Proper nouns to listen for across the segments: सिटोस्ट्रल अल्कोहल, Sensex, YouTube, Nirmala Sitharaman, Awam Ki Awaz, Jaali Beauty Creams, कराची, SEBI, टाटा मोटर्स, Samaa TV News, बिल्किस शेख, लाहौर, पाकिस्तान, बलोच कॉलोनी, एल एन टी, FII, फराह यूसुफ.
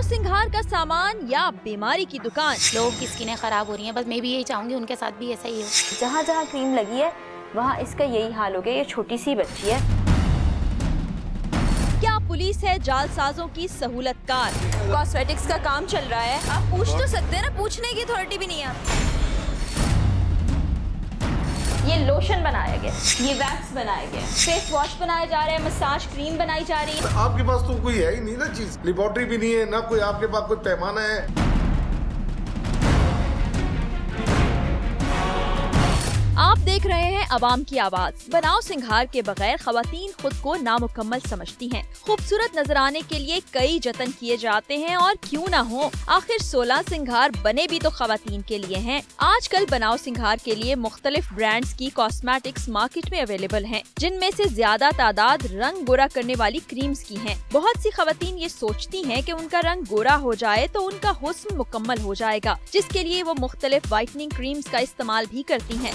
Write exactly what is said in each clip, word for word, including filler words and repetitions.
नौ सिंगार का सामान या बीमारी की दुकान। लोगों की स्किनें खराब हो रही हैं, बस मैं भी यही चाहूंगी उनके साथ भी ऐसा ही हो। जहाँ जहाँ क्रीम लगी है वहाँ इसका यही हाल हो गया। ये छोटी सी बच्ची है। क्या पुलिस है जालसाजों की सहूलत कार? कॉस्मेटिक्स का काम चल रहा है, आप पूछ तो सकते हैं ना, पूछने की अथॉरिटी भी नहीं है। ये लोशन बनाया गया, ये वैक्स बनाया गया, फेस वॉश बनाया जा रहा है, मसाज क्रीम बनाई जा रही है। आपके पास तो कोई है ही नहीं ना चीज, लेबोरेटरी भी नहीं है ना, कोई आपके पास कोई पैमाना है। आप देख रहे हैं अवाम की आवाज़। बनाव सिंगार के बगैर ख्वातीन खुद को नामुकम्मल समझती हैं। खूबसूरत नजर आने के लिए कई जतन किए जाते हैं और क्यों ना हो, आखिर सोलह सिंगार बने भी तो ख्वातीन के लिए हैं। आजकल बनाव सिंगार के लिए मुख्तलिफ ब्रांड्स की कॉस्मेटिक्स मार्केट में अवेलेबल हैं, जिनमें से ज्यादा तादाद रंग गोरा करने वाली क्रीम्स की है। बहुत सी ख्वातीन ये सोचती हैं कि उनका रंग गोरा हो जाए तो उनका हुस्न मुकम्मल हो जाएगा, जिसके लिए वो मुख्तलिफ वाइटनिंग क्रीम्स का इस्तेमाल भी करती हैं।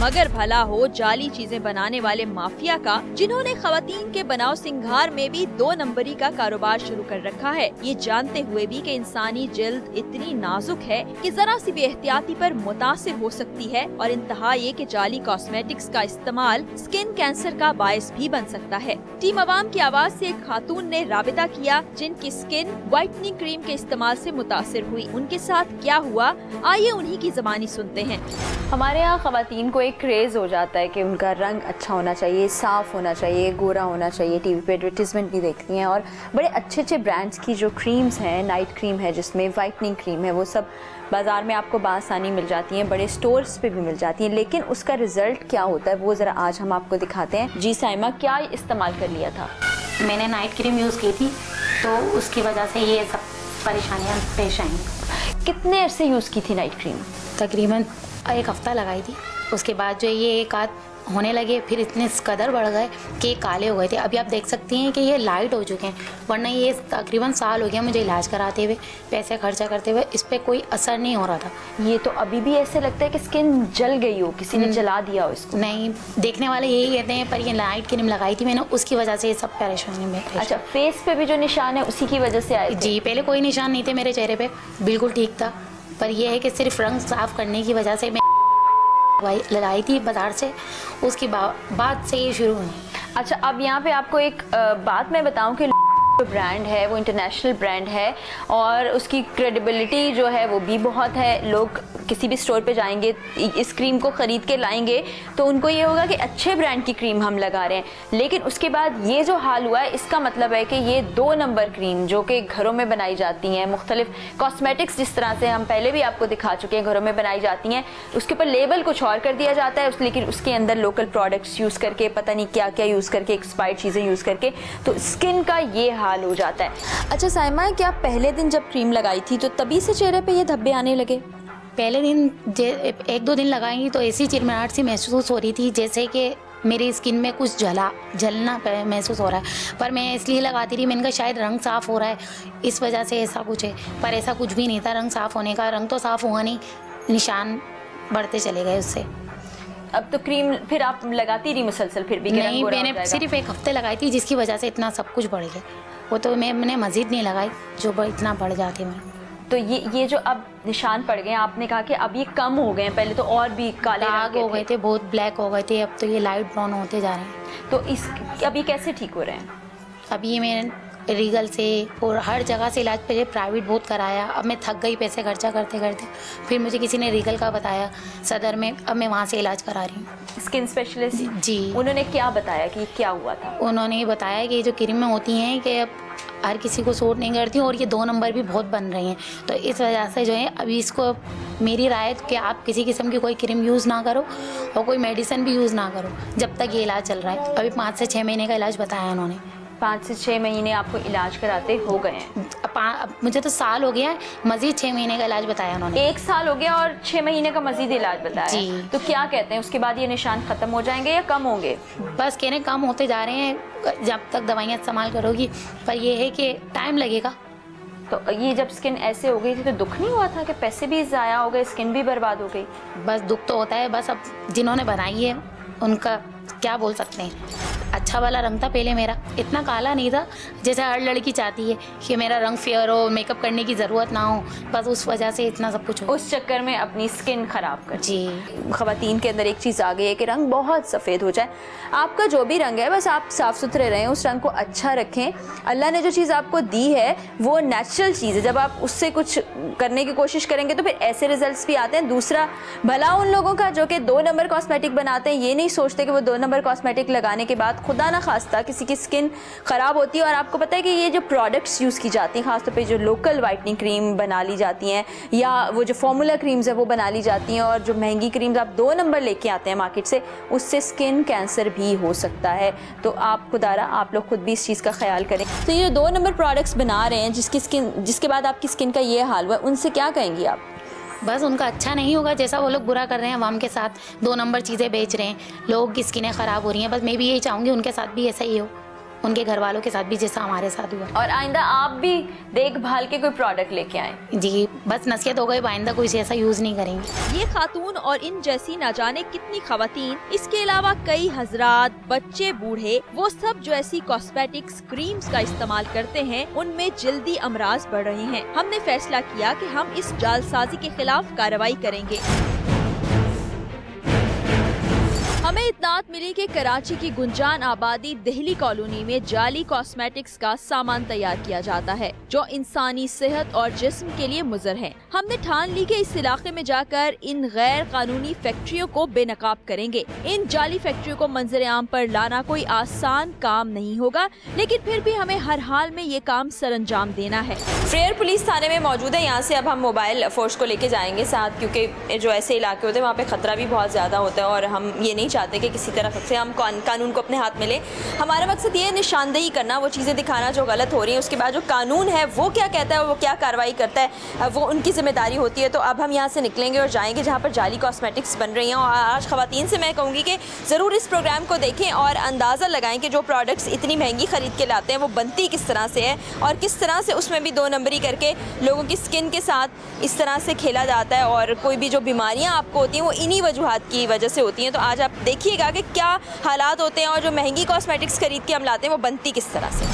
मगर भला हो जाली चीजें बनाने वाले माफिया का, जिन्होंने ख्वातीन के बनाव सिंगार में भी दो नंबरी का कारोबार शुरू कर रखा है, ये जानते हुए भी कि इंसानी जल्द इतनी नाजुक है कि जरा सी बेहतियाती पर मुतासिर हो सकती है, और इंतहा ये कि जाली कॉस्मेटिक्स का इस्तेमाल स्किन कैंसर का बायस भी बन सकता है। टीम अवाम की आवाज से एक खातून ने राबिता किया जिनकी स्किन व्हाइटनिंग क्रीम के इस्तेमाल से मुतासिर हुई। उनके साथ क्या हुआ, आइए उन्हीं की जबानी सुनते हैं। हमारे यहाँ ख्वातीन को एक क्रेज हो जाता है कि उनका रंग अच्छा होना चाहिए, साफ होना चाहिए, गोरा होना चाहिए। टीवी पे एडवर्टीजमेंट भी देखती हैं और बड़े अच्छे अच्छे ब्रांड्स की जो क्रीम्स हैं, नाइट क्रीम है जिसमें वाइटनिंग क्रीम है, वो सब बाज़ार में आपको बआसानी मिल जाती हैं, बड़े स्टोर्स पे भी मिल जाती हैं, लेकिन उसका रिजल्ट क्या होता है वो ज़रा आज हम आपको दिखाते हैं। जी साइमा, क्या इस्तेमाल कर लिया था? मैंने नाइट क्रीम यूज़ की थी तो उसकी वजह से ये सब परेशानियाँ पेश आई। कितने अर्से यूज़ की थी नाइट क्रीम? तकरीबन एक हफ्ता लगाई थी, उसके बाद जो ये एक आध होने लगे, फिर इतने कदर बढ़ गए कि काले हो गए थे। अभी आप देख सकती हैं कि ये लाइट हो चुके हैं, वरना ये तकरीबन साल हो गया मुझे इलाज कराते हुए, पैसे खर्चा करते हुए, इस पर कोई असर नहीं हो रहा था। ये तो अभी भी ऐसे लगता है कि स्किन जल गई हो, किसी ने जला दिया हो इसको। नहीं, देखने वाले यही कहते हैं, पर ये लाइट क्रीम लगाई थी मैंने, उसकी वजह से ये सब परेशानी में। अच्छा, फेस पे भी जो निशान है उसी की वजह से आए? जी, पहले कोई निशान नहीं थे मेरे चेहरे पर, बिल्कुल ठीक था, पर यह है कि सिर्फ रंग साफ करने की वजह से मैं लगाई थी बाजार से, उसके बाद से ये शुरू हुई। अच्छा, अब यहाँ पे आपको एक बात मैं बताऊँ कि ब्रांड है वो इंटरनेशनल ब्रांड है और उसकी क्रेडिबिलिटी जो है वो भी बहुत है। लोग किसी भी स्टोर पे जाएंगे, इस क्रीम को ख़रीद के लाएंगे तो उनको ये होगा कि अच्छे ब्रांड की क्रीम हम लगा रहे हैं, लेकिन उसके बाद ये जो हाल हुआ है इसका मतलब है कि ये दो नंबर क्रीम जो कि घरों में बनाई जाती हैं, मुख्तलिफ कॉस्मेटिक्स जिस तरह से हम पहले भी आपको दिखा चुके हैं घरों में बनाई जाती हैं, उसके ऊपर लेबल कुछ और कर दिया जाता है, लेकिन उसके अंदर लोकल प्रोडक्ट्स यूज़ करके, पता नहीं क्या क्या यूज़ करके, एक्सपायर्ड चीज़ें यूज़ करके, तो स्किन का ये हाल हो जाता है। अच्छा साइमा, क्या पहले दिन जब क्रीम लगाई थी तो तभी से चेहरे पे ये धब्बे आने लगे? पहले दिन एक दो दिन लगाई तो ऐसी चिरमिराहट सी महसूस हो रही थी, जैसे कि मेरी स्किन में कुछ जला जलना महसूस हो रहा है, पर मैं इसलिए लगाती रही, मैंने कहा शायद रंग साफ़ हो रहा है, इस वजह से ऐसा कुछ है, पर ऐसा कुछ भी नहीं था। रंग साफ़ होने का, रंग तो साफ़ हुआ नहीं, निशान बढ़ते चले गए उससे। अब तो क्रीम फिर आप लगाती रही मुसलसल फिर भी? नहीं, मैंने सिर्फ एक हफ्ते लगाई थी, जिसकी वजह से इतना सब कुछ बढ़ गया। वो तो मैं मैंने मज़ीद नहीं लगाई जो इतना बढ़ जाती मैं। तो ये ये जो अब निशान पड़ गए, आपने कहा कि अब ये कम हो गए हैं, पहले तो और भी काले दाग हो गए थे, बहुत ब्लैक हो गए थे, अब तो ये लाइट ब्राउन होते जा रहे हैं। तो इस अब ये कैसे ठीक हो रहे हैं? अब ये मैं रीगल से और हर जगह से इलाज, पहले प्राइवेट बहुत कराया, अब मैं थक गई पैसे खर्चा करते करते, फिर मुझे किसी ने रीगल का बताया सदर में, अब मैं वहाँ से इलाज करा रही हूँ। स्किन स्पेशलिस्ट जी, उन्होंने क्या बताया कि क्या हुआ था? उन्होंने बताया कि जो क्रीमें होती हैं कि अब हर किसी को सूट नहीं करती और ये दो नंबर भी बहुत बन रही हैं, तो इस वजह से जो है अभी इसको मेरी राय है कि आप किसी किस्म की कोई क्रीम यूज़ ना करो और कोई मेडिसिन भी यूज़ ना करो जब तक ये इलाज चल रहा है। अभी पाँच से छः महीने का इलाज बताया उन्होंने। पाँच से छः महीने आपको इलाज कराते हो गए हैं? मुझे तो साल हो गया है, मज़ीद छः महीने का इलाज बताया उन्होंने। एक साल हो गया और छः महीने का मज़ीद इलाज बताया जी। तो क्या कहते हैं, उसके बाद ये निशान ख़त्म हो जाएंगे या कम होंगे? बस कह रहे हैं कम होते जा रहे हैं जब तक दवाइयाँ इस्तेमाल करोगी, पर यह है कि टाइम लगेगा। तो ये जब स्किन ऐसे हो गई थी तो दुख नहीं हुआ था कि पैसे भी ज़ाया हो गए, स्किन भी बर्बाद हो गई? बस दुख तो होता है, बस अब जिन्होंने बनाई है उनका क्या बोल सकते हैं। अच्छा वाला रंग था पहले मेरा, इतना काला नहीं था जैसे हर लड़की चाहती है कि मेरा रंग फेयर हो, मेकअप करने की ज़रूरत ना हो, बस उस वजह से इतना सब कुछ हो। उस चक्कर में अपनी स्किन ख़राब कर जी। ख़वातीन के अंदर एक चीज़ आ गई है कि रंग बहुत सफ़ेद हो जाए। आपका जो भी रंग है बस आप साफ़ सुथरे रहें, उस रंग को अच्छा रखें। अल्लाह ने जो चीज़ आपको दी है वो नेचुरल चीज़ है, जब आप उससे कुछ करने की कोशिश करेंगे तो फिर ऐसे रिजल्ट्स भी आते हैं। दूसरा, भला उन लोगों का जो कि दो नंबर कॉस्मेटिक बनाते हैं, ये नहीं सोचते कि वो दो नंबर कॉस्मेटिक लगाने के बाद खुदा ना खास्ता किसी की स्किन ख़राब होती है। और आपको पता है कि ये जो प्रोडक्ट्स यूज़ की जाती हैं, खासतौर पे जो लोकल वाइटनिंग क्रीम बना ली जाती हैं या वो जो फार्मूला क्रीम्स है वो बना ली जाती हैं, और जो महंगी क्रीम्स आप दो नंबर लेके आते हैं मार्केट से, उससे स्किन कैंसर भी हो सकता है। तो आप खुदारा आप लोग खुद भी इस चीज़ का ख्याल करें। तो ये दो नंबर प्रोडक्ट्स बना रहे हैं जिसकी स्किन जिसके बाद आपकी स्किन का ये हाल हुआ, उनसे क्या कहेंगी आप? बस उनका अच्छा नहीं होगा, जैसा वो लोग बुरा कर रहे हैं अवाम के साथ, दो नंबर चीज़ें बेच रहे हैं, लोगों की स्किनें ख़राब हो रही हैं। बस मैं भी यही चाहूँगी उनके साथ भी ऐसा ही हो, उनके घर वालों के साथ भी जैसा हमारे साथ हुआ। और आइंदा आप भी देखभाल के कोई प्रोडक्ट लेके आएँ जी, बस नसीहत हो गई। आइंदा कोई ऐसा यूज़ नहीं करेंगे। ये खातून और इन जैसी ना जाने कितनी खवातीन, इसके अलावा कई हजरात, बच्चे, बूढ़े, वो सब जो ऐसी कॉस्मेटिक्स क्रीम्स का इस्तेमाल करते हैं उनमें जल्दी अमराज बढ़ रहे हैं। हमने फैसला किया कि हम इस जालसाजी के खिलाफ कार्रवाई करेंगे। हमें इत्तलात मिली कि कराची की गुंजान आबादी दिल्ली कॉलोनी में जाली कॉस्मेटिक्स का सामान तैयार किया जाता है जो इंसानी सेहत और जिस्म के लिए मुजर है। हमने ठान ली कि इस इलाके में जाकर इन गैर कानूनी फैक्ट्रियों को बेनकाब करेंगे। इन जाली फैक्ट्रियों को मंजर आम पर लाना कोई आसान काम नहीं होगा, लेकिन फिर भी हमें हर हाल में ये काम सर अंजाम देना है। फ्रेयर पुलिस थाने में मौजूद है। यहाँ से अब हम मोबाइल फोर्स को लेके जाएंगे साथ, क्योंकि जो ऐसे इलाके होते हैं वहाँ पे खतरा भी बहुत ज्यादा होता है और हम ये नहीं चाहते कि किसी तरह से हम कानून को अपने हाथ में ले। हमारा मकसद ये निशानदेही करना, वो चीज़ें दिखाना जो गलत हो रही है, उसके बाद जो कानून है वो क्या कहता है और वो क्या कार्रवाई करता है वो उनकी जिम्मेदारी होती है। तो अब हम यहाँ से निकलेंगे और जाएंगे जहाँ पर जाली कॉस्मेटिक्स बन रही हैं। और आज ख़वातीन से मैं कहूँगी कि ज़रूर इस प्रोग्राम को देखें और अंदाज़ा लगाएं कि जो प्रोडक्ट्स इतनी महंगी खरीद के लाते हैं वो बनती किस तरह से है और किस तरह से उसमें भी दो नंबरी करके लोगों की स्किन के साथ इस तरह से खेला जाता है। और कोई भी जो बीमारियाँ आपको होती हैं वो इन्हीं वजूहत की वजह से होती हैं। तो आज आप देखिएगा कि क्या हालात होते हैं और जो महंगी कॉस्मेटिक्स खरीद के हम लाते हैं वो बनती किस तरह से।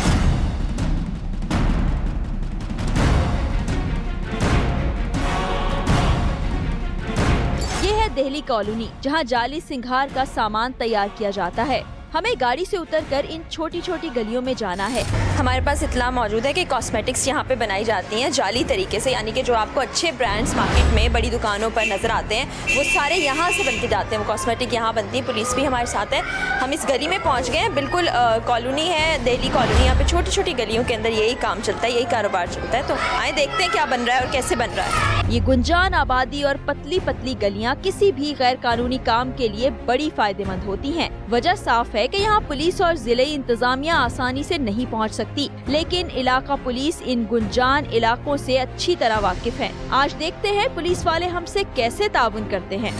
ये है दिल्ली कॉलोनी जहां जाली सिंगार का सामान तैयार किया जाता है। हमें गाड़ी से उतरकर इन छोटी छोटी गलियों में जाना है। हमारे पास इत्तला मौजूद है कि कॉस्मेटिक्स यहाँ पे बनाई जाती हैं जाली तरीके से, यानी कि जो आपको अच्छे ब्रांड्स मार्केट में बड़ी दुकानों पर नज़र आते हैं वो सारे यहाँ से बन के जाते हैं, वो कॉस्मेटिक यहाँ बनती है। पुलिस भी हमारे साथ है। हम इस गली में पहुँच गए हैं, बिल्कुल कॉलोनी है दिल्ली कॉलोनी, यहाँ पर छोटी छोटी गलियों के अंदर यही काम चलता है, यही कारोबार चलता है। तो आए देखते हैं क्या बन रहा है और कैसे बन रहा है। ये गुंजान आबादी और पतली पतली गलियाँ किसी भी गैर कानूनी काम के लिए बड़ी फायदेमंद होती हैं। वजह साफ है कि यहाँ पुलिस और जिले इंतजामिया आसानी से नहीं पहुँच सकती, लेकिन इलाका पुलिस इन गुंजान इलाकों से अच्छी तरह वाकिफ है। आज देखते हैं पुलिस वाले हमसे कैसे ताउन करते हैं।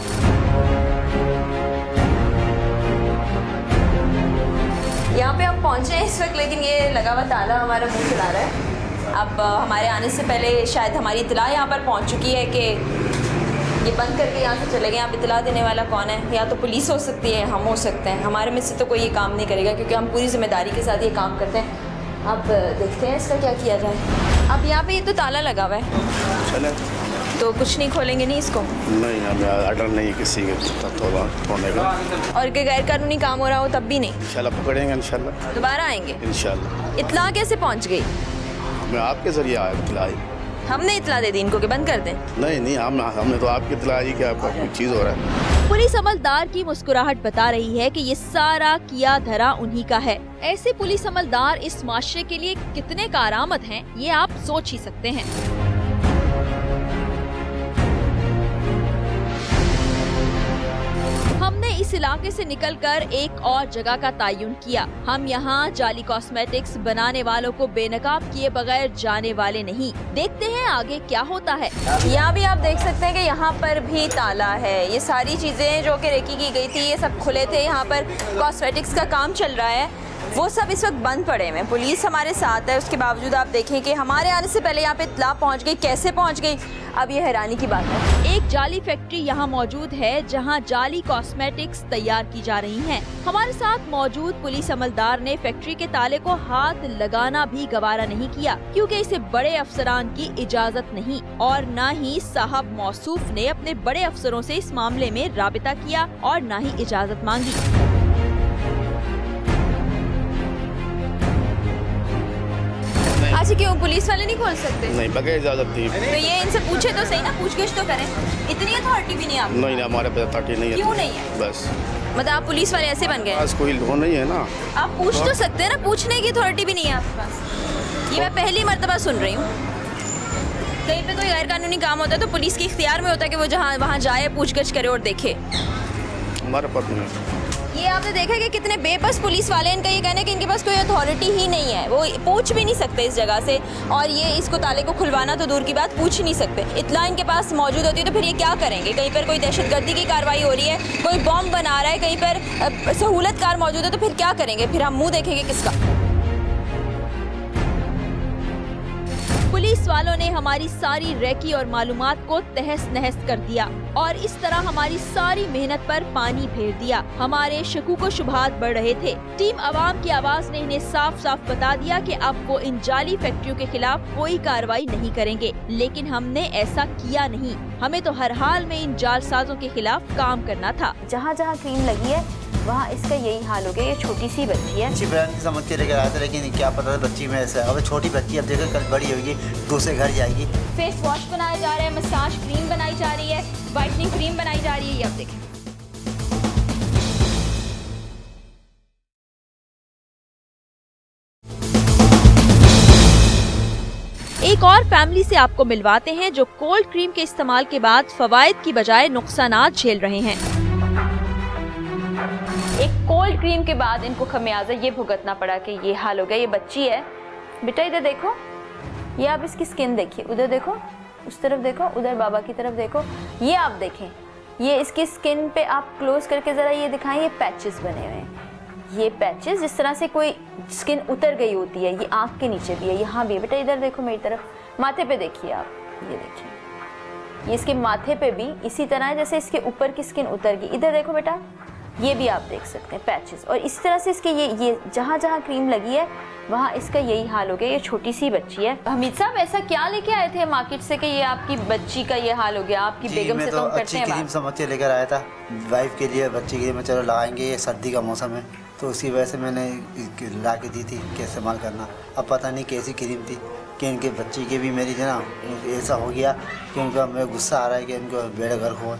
यहाँ पे हम पहुँचे हैं इस वक्त, लेकिन ये लगा हुआ ताला हमारा मुँह चला रहा है। अब हमारे आने से पहले शायद हमारी इतला यहाँ पर पहुँच चुकी है कि ये बंद करके यहाँ से चले गए। आप इतला देने वाला कौन है? या तो पुलिस हो सकती है, हम हो सकते हैं। हमारे में से तो कोई ये काम नहीं करेगा क्योंकि हम पूरी जिम्मेदारी के साथ ये काम करते हैं। अब देखते हैं इसका क्या किया जाए। अब यहाँ पे ये तो ताला लगा हुआ है, चले तो कुछ नहीं खोलेंगे? नहीं, इसको नहीं, हमें आर्डर नहीं किसी का। और गैर कानूनी काम हो रहा हो तब भी नहीं? इंशाल्लाह पकड़ेंगे, इंशाल्लाह दोबारा आएंगे इंशाल्लाह। इतला कैसे पहुँच गई? आपके ज़रिए आया इतला। हमने इतला दे दी इनको कि बंद कर दें? नहीं नहीं, हम हमने तो आपकी इतला दी कि आपका कुछ चीज़ हो रहा है। पुलिस अमलदार की मुस्कुराहट बता रही है कि ये सारा किया धरा उन्हीं का है। ऐसे पुलिस अमलदार इस माशरे के लिए कितने कारआमद हैं ये आप सोच ही सकते हैं। हमने इस इलाके से निकलकर एक और जगह का तयन किया। हम यहाँ जाली कॉस्मेटिक्स बनाने वालों को बेनकाब किए बगैर जाने वाले नहीं। देखते हैं आगे क्या होता है। यहाँ भी आप देख सकते हैं कि यहाँ पर भी ताला है। ये सारी चीजें जो कि रेकी की गई थी ये सब खुले थे। यहाँ पर कॉस्मेटिक्स का काम चल रहा है। वो सब इस वक्त बंद पड़े हुए हैं। पुलिस हमारे साथ है, उसके बावजूद आप देखें कि हमारे आने से पहले यहाँ पे इतला पहुँच गई। कैसे पहुँच गई, अब ये हैरानी की बात है। एक जाली फैक्ट्री यहाँ मौजूद है जहाँ जाली कॉस्मेटिक्स तैयार की जा रही हैं। हमारे साथ मौजूद पुलिस अमलदार ने फैक्ट्री के ताले को हाथ लगाना भी गवारा नहीं किया, क्योंकि इसे बड़े अफसरान की इजाजत नहीं और न ही साहब मौसूफ ने अपने बड़े अफसरों से इस मामले में राबिता किया और न ही इजाजत मांगी। अच्छा, क्यों पुलिस वाले नहीं खोल सकते? नहीं, बगैर इजाजत थी। तो ये इनसे पूछे तो सही ना, पूछगिछ तो करें। इतनी अथॉरिटी भी नहीं आप? नहीं, हमारे पास अथॉरिटी नहीं है। क्यों नहीं है? बस मतलब आप पुलिस वाले ऐसे बन गए? बस कोई वो नहीं है ना, आप पूछ तो सकते हैं ना, पूछने की अथॉरिटी भी नहीं है आपके पास। ये मैं पहली मरतबा सुन रही हूँ। कहीं पे कोई गैर कानूनी काम होता है तो पुलिस के इख्तियार में होता है कि वो जहाँ वहाँ जाए, पूछगिछ करे और देखे। हमारे पास नहीं। ये आपने देखा कि कितने बेबस पुलिस वाले हैं। इनका ये कहना है कि इनके पास कोई अथॉरिटी ही नहीं है, वो पूछ भी नहीं सकते इस जगह से, और ये इसको ताले को खुलवाना तो दूर की बात, पूछ नहीं सकते। इतना इनके पास मौजूद होती है तो फिर ये क्या करेंगे? कहीं पर कोई दहशतगर्दी की कार्रवाई हो रही है, कोई बॉम्ब बना रहा है, कहीं पर सहूलत कार मौजूद है, तो फिर क्या करेंगे? फिर हम मुँह देखेंगे किसका? पुलिस वालों ने हमारी सारी रेकी और मालूमात को तहस नहस कर दिया और इस तरह हमारी सारी मेहनत पर पानी फेर दिया। हमारे शकूक व शुबहात बढ़ रहे थे। टीम अवाम की आवाज़ ने इन्हें साफ साफ बता दिया कि आपको इन जाली फैक्ट्रियों के खिलाफ कोई कार्रवाई नहीं करेंगे, लेकिन हमने ऐसा किया नहीं। हमें तो हर हाल में इन जालसाजों के खिलाफ काम करना था। जहाँ जहाँ क्रीम लगी है वहाँ इसका यही हाल हो गया। ये छोटी सी बच्ची है, अच्छी ब्रांड की समझ के लेकर आए थे, लेकिन क्या पता था बच्ची में ऐसा है। अब छोटी बच्ची, अब देखो कल बड़ी होगी, दूसरे घर जाएगी। फेस वॉश बनाया जा रहा है, मसाज क्रीम बनाई जा रही है, वाइटनिंग क्रीम बनाई जा रही है, ये आप देखें। एक और फैमिली से आपको मिलवाते हैं जो कोल्ड क्रीम के इस्तेमाल के बाद फवायद की बजाय नुकसानात झेल रहे हैं। एक कोल्ड क्रीम के बाद इनको खमियाजा ये भुगतना पड़ा कि ये हाल हो गया। ये बच्ची है, बेटा इधर देखो, ये आप इसकी स्किन देखिए, उधर देखो, उस तरफ देखो, उधर बाबा की तरफ देखो, ये आप देखें, ये इसकी स्किन पे आप क्लोज करके ज़रा ये दिखाएं, ये पैचेस बने हुए हैं। ये पैचेस जिस तरह से कोई स्किन उतर गई होती है, ये आँख के नीचे भी है, यहाँ भी है। बेटा इधर देखो, मेरी तरफ, माथे पर देखिए आप, ये देखिए, ये इसके माथे पर भी इसी तरह जैसे इसके ऊपर की स्किन उतर गई। इधर देखो बेटा, ये भी आप देख सकते हैं पैचेस, और इसी तरह से इसके ये ये जहाँ जहाँ क्रीम लगी है वहाँ इसका यही हाल हो गया। ये छोटी सी बच्ची है। हमीद साहब, ऐसा क्या लेके आए थे मार्केट से कि ये आपकी बच्ची का ये हाल हो गया? आपकी बेगम से तो हम करते हैं बात। क्रीम समझ के लेकर आया था वाइफ के लिए, बच्ची के लिए, मैं चलो लगाएंगे, ये सर्दी का मौसम है तो उसकी वजह से मैंने ला के दी थी कि इस्तेमाल करना। अब पता नहीं कैसी क्रीम थी कि इनके बच्ची के भी मेरी जनाब ऐसा हो गया कि उनका मेरा गुस्सा आ रहा है कि इनको बेड़ा गर्क हुआ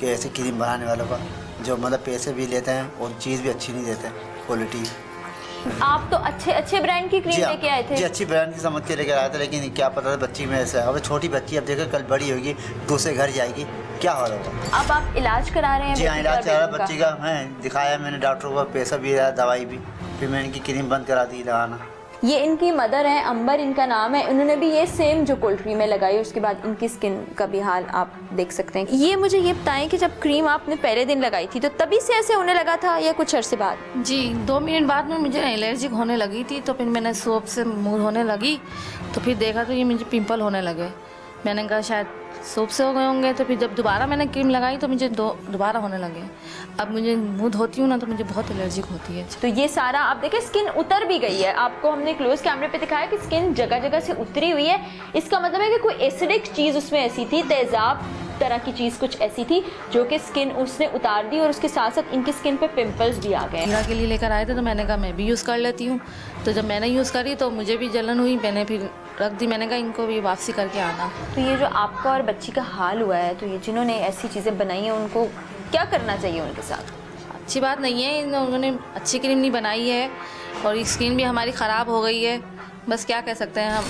कि ऐसी क्रीम बनाने वालों का जो मतलब पैसे भी लेते हैं और चीज़ भी अच्छी नहीं देते क्वालिटी। आप तो अच्छे अच्छे ब्रांड की क्रीम लेके आए थे? जी, अच्छी ब्रांड की समझ के लेकर आए थे, लेकिन क्या पता था बच्ची में ऐसा है। अब छोटी बच्ची, अब देखो कल बड़ी होगी, दूसरे घर जाएगी, क्या हाल होगा। अब आप इलाज करा रहे हैं? जी हाँ, इलाज करा रहा बच्ची का, मैं दिखाया मैंने डॉक्टर को, पैसा भी दिया, दवाई भी, फिर मैंने इनकी क्रीम बंद करा दी लगाना। ये इनकी मदर है, अंबर इनका नाम है, उन्होंने भी ये सेम जो कोल्ड क्रीम है लगाई, उसके बाद इनकी स्किन का भी हाल आप देख सकते हैं। ये मुझे ये बताएं कि जब क्रीम आपने पहले दिन लगाई थी तो तभी से ऐसे होने लगा था या कुछ अरसे बाद? जी, दो मिनट बाद में मुझे एलर्जिक होने लगी थी, तो फिर मैंने सोप से मुँह धोने लगी तो फिर देखा तो ये मुझे पिंपल होने लगे। मैंने कहा शायद सोप से हो गए होंगे, तो फिर जब दोबारा मैंने क्रीम लगाई तो मुझे दो दोबारा होने लगे। अब मुझे मुँह धोती हूँ ना तो मुझे बहुत एलर्जिक होती है। तो ये सारा आप देखें, स्किन उतर भी गई है। आपको हमने क्लोज कैमरे पे दिखाया कि स्किन जगह जगह से उतरी हुई है। इसका मतलब है कि कोई एसिडिक चीज़ उसमें ऐसी थी, तेज़ाब तरह की चीज़ कुछ ऐसी थी जो कि स्किन उसने उतार दी, और उसके साथ साथ इनकी स्किन पे पिंपल्स भी आ गए। हीरा के लिए लेकर आए थे तो मैंने कहा मैं भी यूज़ कर लेती हूँ, तो जब मैंने यूज़ करी तो मुझे भी जलन हुई, मैंने फिर रख दी। मैंने कहा इनको भी वापसी करके आना। तो ये जो आपका और बच्ची का हाल हुआ है, तो ये जिन्होंने ऐसी चीज़ें बनाई हैं उनको क्या करना चाहिए? उनके साथ अच्छी बात नहीं है, उन्होंने अच्छी क्रीम नहीं बनाई है और स्किन भी हमारी ख़राब हो गई है, बस क्या कह सकते हैं हम।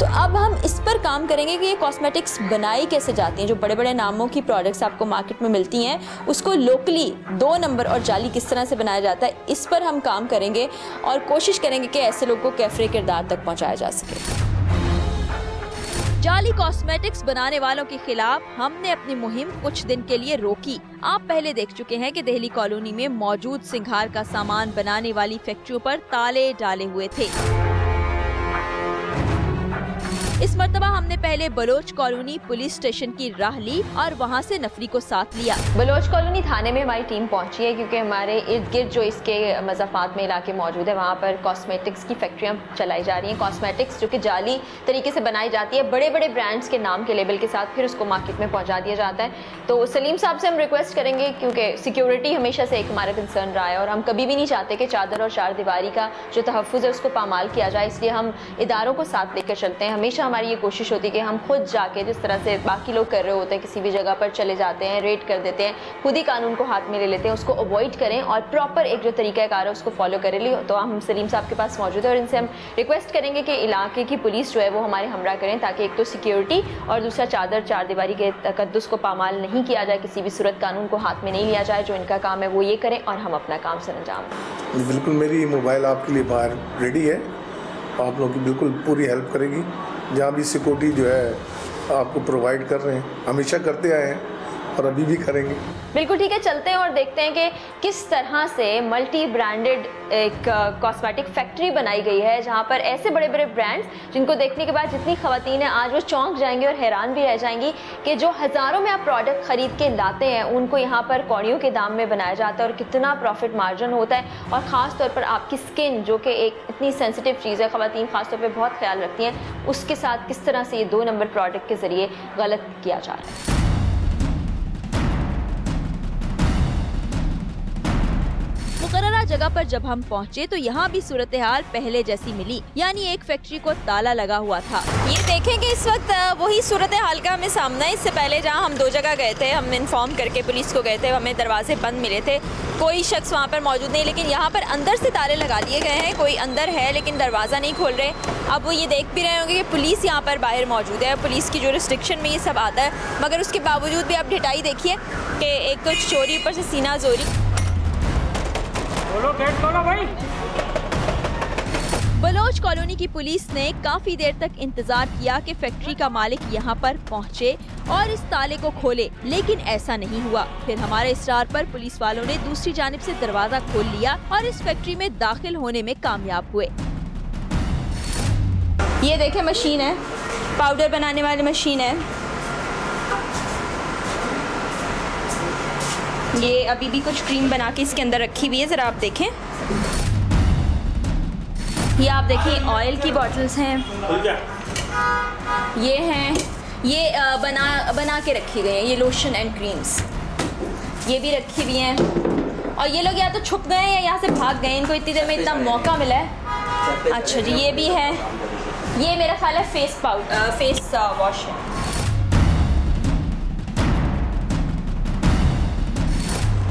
तो अब हम इस पर काम करेंगे कि ये कॉस्मेटिक्स बनाई कैसे जाती हैं। जो बड़े बड़े नामों की प्रोडक्ट्स आपको मार्केट में मिलती हैं, उसको लोकली दो नंबर और जाली किस तरह से बनाया जाता है, इस पर हम काम करेंगे और कोशिश करेंगे कि ऐसे लोगों को कैफरे किरदार तक पहुंचाया जा सके। जाली कॉस्मेटिक्स बनाने वालों के खिलाफ हमने अपनी मुहिम कुछ दिन के लिए रोकी। आप पहले देख चुके हैं कि दिल्ली कॉलोनी में मौजूद सिंगार का सामान बनाने वाली फैक्ट्रियों पर ताले डाले हुए थे। इस मर्तबा हमने पहले बलोच कॉलोनी पुलिस स्टेशन की राह ली और वहाँ से नफरी को साथ लिया। बलोच कॉलोनी थाने में हमारी टीम पहुँची है क्योंकि हमारे इर्द गिर्द जो इसके मज़ाफ़ात में इलाके मौजूद है वहाँ पर कॉस्मेटिक्स की फैक्ट्रियाँ चलाई जा रही हैं। कॉस्मेटिक्स जो कि जाली तरीके से बनाई जाती है, बड़े बड़े ब्रांड्स के नाम के लेबल के साथ, फिर उसको मार्केट में पहुँचा दिया जाता है। तो सलीम साहब से हम रिक्वेस्ट करेंगे क्योंकि सिक्योरिटी हमेशा से एक हमारा कंसर्न रहा है और हम कभी भी नहीं चाहते कि चादर और चारदीवारी का जो तहफ़्फ़ुज़ है उसको पामाल किया जाए, इसलिए हम इदारों को साथ लेकर चलते हैं। हमेशा हमारी ये कोशिश होती है कि हम खुद जाके जिस तरह से बाकी लोग कर रहे होते हैं, किसी भी जगह पर चले जाते हैं, रेड कर देते हैं, खुद ही कानून को हाथ में ले लेते हैं, उसको अवॉइड करें और प्रॉपर एक जो तरीकाकार है उसको फॉलो करें। लिए तो हम सलीम साहब के पास मौजूद है और इनसे हम रिक्वेस्ट करेंगे कि इलाके की पुलिस जो है वो हमारे हमरा करें ताकि एक तो सिक्योरिटी और दूसरा चादर चारदीवारी के तकद्दुस को पामाल नहीं किया जाए, किसी भी सूरत कानून को हाथ में नहीं लिया जाए। जो इनका काम है वो ये करें और हम अपना काम सर अंजाम दें। बिल्कुल, मेरी मोबाइल आपके लिए बाहर रेडी है, आप लोग की बिल्कुल पूरी हेल्प करेगी। जहाँ भी सिक्योरिटी जो है आपको प्रोवाइड कर रहे हैं, हमेशा करते आए हैं और अभी भी करेंगे। बिल्कुल ठीक है, चलते हैं और देखते हैं कि किस तरह से मल्टी ब्रांडेड एक कॉस्मेटिक फैक्ट्री बनाई गई है जहां पर ऐसे बड़े बड़े ब्रांड्स जिनको देखने के बाद जितनी ख़वातीन हैं आज वो चौंक जाएंगी और हैरान भी रह जाएंगी कि जो हज़ारों में आप प्रोडक्ट ख़रीद के लाते हैं उनको यहां पर कौड़ियों के दाम में बनाया जाता है और कितना प्रॉफिट मार्जिन होता है। और ख़ास तौर पर आपकी स्किन जो कि एक इतनी सेंसिटिव चीज़ है, ख़वातीन ख़ास तौर पर बहुत ख्याल रखती हैं, उसके साथ किस तरह से ये दो नंबर प्रोडक्ट के ज़रिए गलत किया जा रहा है। मुकर्ररा जगह पर जब हम पहुंचे तो यहाँ भी सूरत हाल पहले जैसी मिली, यानी एक फैक्ट्री को ताला लगा हुआ था। ये देखें कि इस वक्त वही सूरत हाल का हमें सामना है। इससे पहले जहाँ हम दो जगह गए थे, हम इन्फॉर्म करके पुलिस को गए थे, हमें दरवाजे बंद मिले थे, कोई शख्स वहाँ पर मौजूद नहीं, लेकिन यहाँ पर अंदर से ताले लगा लिए गए हैं। कोई अंदर है लेकिन दरवाज़ा नहीं खोल रहे। अब वो ये देख भी रहे होंगे कि पुलिस यहाँ पर बाहर मौजूद है, पुलिस की जो रिस्ट्रिक्शन में ये सब आता है, मगर उसके बावजूद भी आप ढिटाई देखिए कि एक तो चोरी ऊपर से सीना जोरी। बोलो गेट खोलो भाई। बलोच कॉलोनी की पुलिस ने काफी देर तक इंतजार किया कि फैक्ट्री का मालिक यहां पर पहुंचे और इस ताले को खोले, लेकिन ऐसा नहीं हुआ। फिर हमारे इसरार पर पुलिस वालों ने दूसरी जानिब से दरवाजा खोल लिया और इस फैक्ट्री में दाखिल होने में कामयाब हुए। ये देखे मशीन है, पाउडर बनाने वाली मशीन है। ये अभी भी कुछ क्रीम बना के इसके अंदर रखी हुई है, ज़रा आप देखें। ये आप देखें, ऑयल की बॉटल्स हैं, ये हैं, ये बना बना के रखे गए हैं, ये लोशन एंड क्रीम्स ये भी रखी हुई हैं। और ये लोग या तो छुप गए हैं या यहाँ से भाग गए, इनको इतनी देर में इतना मौका मिला है। अच्छा जी, ये भी है, ये मेरा ख्याल है फेस पाउडर, फेस वॉश है।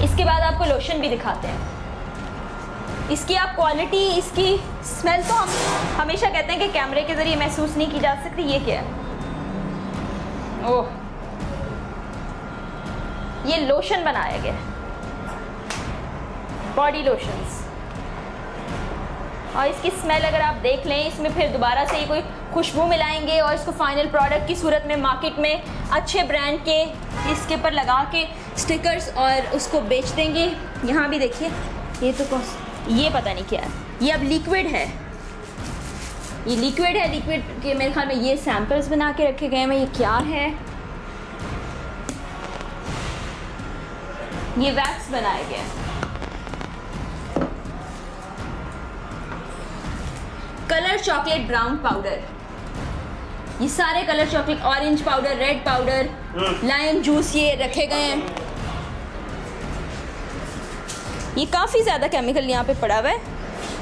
इसके बाद आपको लोशन भी दिखाते हैं। इसकी आप क्वालिटी, इसकी स्मेल तो हम हमेशा कहते हैं कि कैमरे के जरिए महसूस नहीं की जा सकती। ये क्या है? ओह, ये लोशन बनाया गया है, बॉडी लोशंस। और इसकी स्मेल अगर आप देख लें, इसमें फिर दोबारा से ये कोई खुशबू मिलाएंगे और इसको फाइनल प्रोडक्ट की सूरत में मार्केट में अच्छे ब्रांड के इसके ऊपर लगा के स्टिकर्स और उसको बेच देंगे। यहाँ भी देखिए, ये तो कौन, ये पता नहीं क्या है, ये अब लिक्विड है, ये लिक्विड है। लिक्विड के मेरे ख्याल में ये सैम्पल्स बना के रखे गए हैं। ये क्या है? ये वैक्स बनाया गया है। कलर चॉकलेट ब्राउन पाउडर, ये सारे colour chocolate, orange powder, red powder, lime juice, ये रखे गए हैं। ये काफ़ी ज़्यादा केमिकल यहाँ पे पड़ा हुआ है।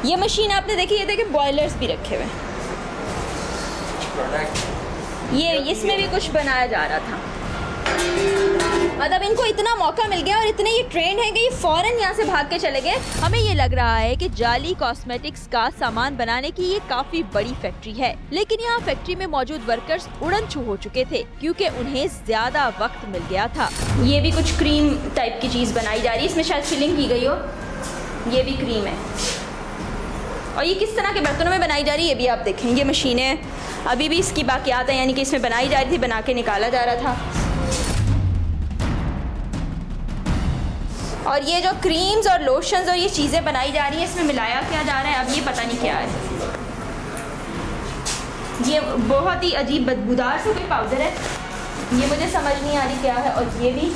ये मशीन आपने देखी, ये देखिए बॉयलर्स भी रखे हुए हैं। ये इसमें भी कुछ बनाया जा रहा था। मतलब इनको इतना मौका मिल गया और इतने ये ट्रेंड है कि ये फ़ौरन यहाँ से भाग के चले गए। हमें ये लग रहा है कि जाली कॉस्मेटिक्स का सामान बनाने की ये काफ़ी बड़ी फैक्ट्री है, लेकिन यहाँ फैक्ट्री में मौजूद वर्कर्स उड़न छू हो चुके थे क्योंकि उन्हें ज़्यादा वक्त मिल गया था। ये भी कुछ क्रीम टाइप की चीज़ बनाई जा रही है, इसमें शायद फिलिंग की गई हो। ये भी क्रीम है, और ये किस तरह के बर्तनों में बनाई जा रही है ये भी आप देखें। ये मशीनें अभी भी इसकी बाकियात है, यानी कि इसमें बनाई जा रही थी, बना के निकाला जा रहा था। और ये जो क्रीम्स और लोशंस और ये चीज़ें बनाई जा रही हैं, इसमें मिलाया क्या जा रहा है अब ये पता नहीं क्या है। ये बहुत ही अजीब बदबूदार सा कोई पाउडर है, ये मुझे समझ नहीं आ रही क्या है। और ये भी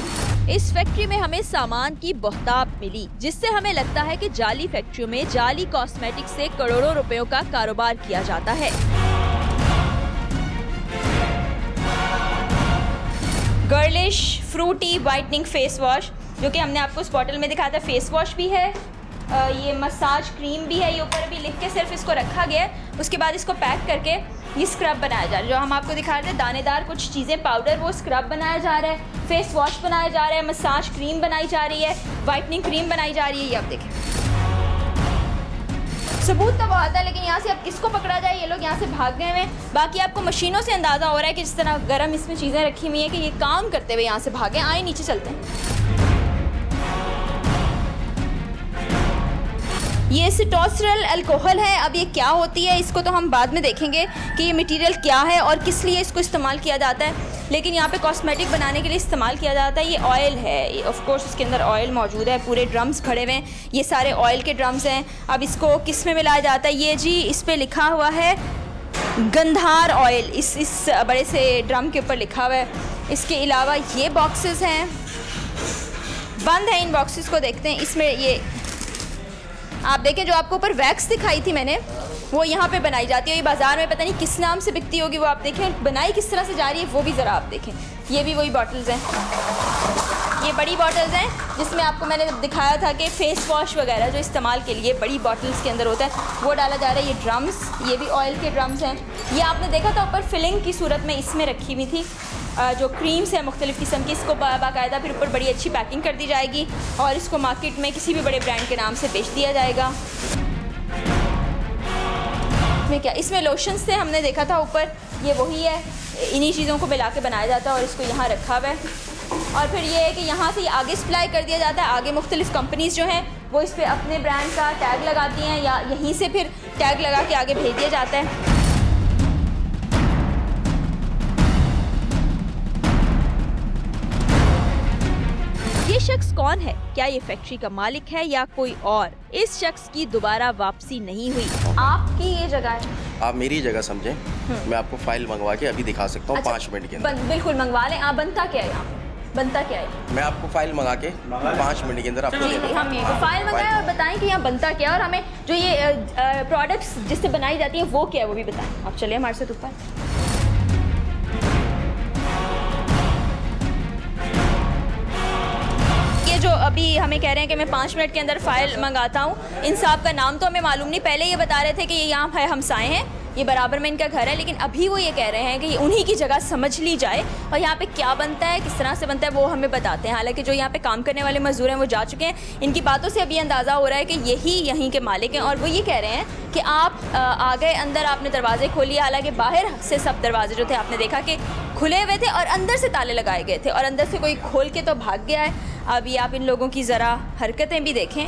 इस फैक्ट्री में हमें सामान की बहुतायत मिली, जिससे हमें लगता है कि जाली फैक्ट्रियों में जाली कॉस्मेटिक्स से करोड़ों रुपयों का कारोबार किया जाता है। Girlish fruity whitening face wash जो कि हमने आपको इस बॉटल में दिखाया था, फेस वॉश भी है, ये मसाज क्रीम भी है। ये ऊपर अभी लिख के सिर्फ इसको रखा गया है, उसके बाद इसको पैक करके ये स्क्रब बनाया जा रहा है। जो हम आपको दिखा रहे थे दानेदार कुछ चीज़ें पाउडर, वो स्क्रब बनाया जा रहा है, फेस वॉश बनाया जा रहा है, मसाज क्रीम बनाई जा रही है, वाइटनिंग क्रीम बनाई जा रही है। ये आप देखें, सबूत तो बहुत है, लेकिन यहाँ से अब किसको पकड़ा जाए, ये लोग यहाँ से भाग गए हैं। बाकी आपको मशीनों से अंदाज़ा हो रहा है कि जिस तरह गर्म इसमें चीज़ें रखी हुई हैं कि ये काम करते हुए यहाँ से भागें। आए नीचे चलते हैं। ये सिटोस्ट्रल अल्कोहल है, अब ये क्या होती है इसको तो हम बाद में देखेंगे कि ये मटेरियल क्या है और किस लिए इसको इस्तेमाल किया जाता है, लेकिन यहाँ पे कॉस्मेटिक बनाने के लिए इस्तेमाल किया जाता है। ये ऑयल है, ऑफ कोर्स उसके अंदर ऑयल मौजूद है, पूरे ड्रम्स खड़े हुए हैं, ये सारे ऑयल के ड्रम्स हैं। अब इसको किस में मिलाया जाता है, ये जी इस पर लिखा हुआ है गंधार ऑयल, इस इस बड़े से ड्रम के ऊपर लिखा हुआ है। इसके अलावा ये बॉक्सेस हैं, बंद हैं, इन बॉक्सेस को देखते हैं। इसमें ये आप देखें, जो आपको ऊपर वैक्स दिखाई थी मैंने, वो यहाँ पे बनाई जाती है। ये बाज़ार में पता नहीं किस नाम से बिकती होगी, वो आप देखें बनाई किस तरह से जा रही है, वो भी ज़रा आप देखें। ये भी वही बॉटल्स हैं, ये बड़ी बॉटल्स हैं जिसमें आपको मैंने दिखाया था कि फ़ेस वॉश वगैरह जो इस्तेमाल के लिए बड़ी बॉटल्स के अंदर होता है, वो डाला जा रहा है। ये ड्रम्स, ये भी ऑयल के ड्रम्स हैं। ये आपने देखा था ऊपर फिलिंग की सूरत में इसमें रखी हुई थी जो क्रीम्स है मुख्तलिफ़ किस्म की, इसको बाकायदा फिर ऊपर बड़ी अच्छी पैकिंग कर दी जाएगी और इसको मार्केट में किसी भी बड़े ब्रांड के नाम से बेच दिया जाएगा। इसमें क्या, इसमें लोशंस थे, हमने देखा था ऊपर, ये वही है, इन्हीं चीज़ों को मिला के बनाया जाता है और इसको यहाँ रखा हुआ है। और फिर ये है कि यहाँ से आगे सप्लाई कर दिया जाता है, आगे मुख्तलिफ़ कंपनीज़ जो हैं वो इस पर अपने ब्रांड का टैग लगाती हैं या यहीं से फिर टैग लगा के आगे भेज दिया जाता है। शख्स कौन है, क्या ये फैक्ट्री का मालिक है या कोई और, इस शख्स की दोबारा वापसी नहीं हुई। आपकी ये जगह है, आप मेरी जगह समझें, मैं आपको फाइल मंगवा के अभी दिखा सकता हूँ। अच्छा, पाँच मिनट के अंदर बिल्कुल मंगवा लें आप। बनता क्या है, बनता क्या है, मैं आपको फाइल मंगा के पाँच मिनट के अंदर आपको हम ये फाइल मंगाएं और बताएं कि यहाँ बनता क्या है और हमें जो ये प्रोडक्ट्स जिससे बनाई जाती है वो क्या है वो भी बताएं। आप चलिए हमारे साथ ऊपर। जो अभी हमें कह रहे हैं कि मैं पाँच मिनट के अंदर फाइल मंगाता हूँ, इन साहब का नाम तो हमें मालूम नहीं, पहले ये बता रहे थे कि ये यहाँ है, हमसाए हैं, ये बराबर में इनका घर है, लेकिन अभी वो ये कह रहे हैं कि उन्हीं की जगह समझ ली जाए और यहाँ पे क्या बनता है, किस तरह से बनता है, वो हमें बताते हैं। हालांकि जो यहाँ पे काम करने वाले मजदूर हैं वो जा चुके हैं, इनकी बातों से अभी अंदाज़ा हो रहा है कि यही यहीं के मालिक हैं और वो ये कह रहे हैं कि आप आ गए अंदर, आपने दरवाजे खोलिए, हालाँकि बाहर से सब दरवाजे जो थे आपने देखा कि खुले हुए थे और अंदर से ताले लगाए गए थे और अंदर से कोई खोल के तो भाग गया है। अभी आप इन लोगों की ज़रा हरकतें भी देखें।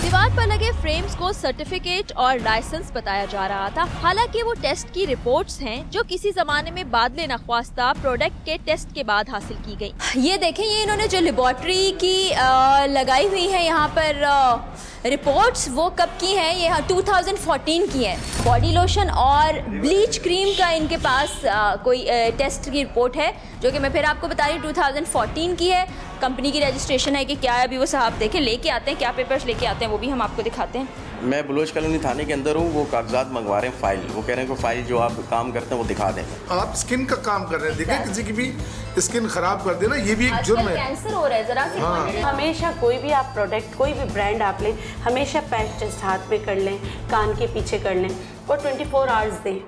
दीवार पर लगे फ्रेम्स को सर्टिफिकेट और लाइसेंस बताया जा रहा था, हालांकि वो टेस्ट की रिपोर्ट्स हैं जो किसी जमाने में बाद लेना ख्वास्ता प्रोडक्ट के टेस्ट के बाद हासिल की गई। ये देखें, ये इन्होंने जो लेबॉर्ट्री की आ, लगाई हुई है यहाँ पर आ, रिपोर्ट्स, वो कब की हैं, ये टू थाउजेंड फोर्टीन की है। बॉडी लोशन और ब्लीच क्रीम का इनके पास आ, कोई आ, टेस्ट की रिपोर्ट है जो कि मैं फिर आपको बता रही हूँ टू थाउजेंड फोर्टीन की है। कंपनी की रजिस्ट्रेशन है कि क्या है, अभी वो साहब देखें लेके आते हैं, क्या पेपर्स लेके आते हैं वो भी हम आपको दिखाते हैं। मैं बलोच कॉलोनी थाने के अंदर हूँ, वो कागजात मंगवा रहे हैं फाइल, वो कह रहे हैं कि फाइल जो आप काम करते हैं वो दिखा दें। आप स्किन का काम कर रहे हैं, देखिए किसी की भी स्किन खराब कर देना ये भी एक जुर्म है, कैंसर हो रहा है जरा। हाँ। हमेशा कोई भी आप प्रोडक्ट, कोई भी ब्रांड आप लें, हमेशा पैच टेस्ट हाथ पे कर लें, कान के पीछे कर लें और ट्वेंटी फोर आवर्स दें।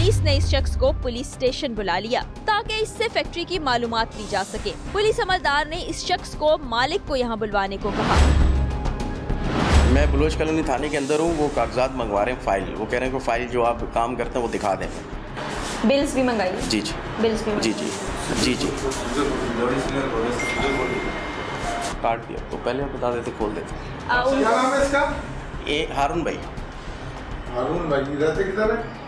पुलिस ने इस शख्स को पुलिस स्टेशन बुला लिया ताकि इससे फैक्ट्री की मालूमात ली जा सके। पुलिस अमलदार ने इस शख्स को मालिक को यहाँ बुलवाने को कहा। मैं बलोच कॉलोनी थाने के अंदर हूँ, वो कागजात मंगवा रहे हैं फाइल, वो कह रहे हैं कि फाइल जो आप काम करते हैं वो दिखा दें। बिल्स भी मंगाइए। जी जी बिल्स भी जी जी जी जी काट दिया तो पहले आप बता देते, खोल देते। क्या नाम है इसका? ये हारून भाई। हारून भाई रहते किधर है?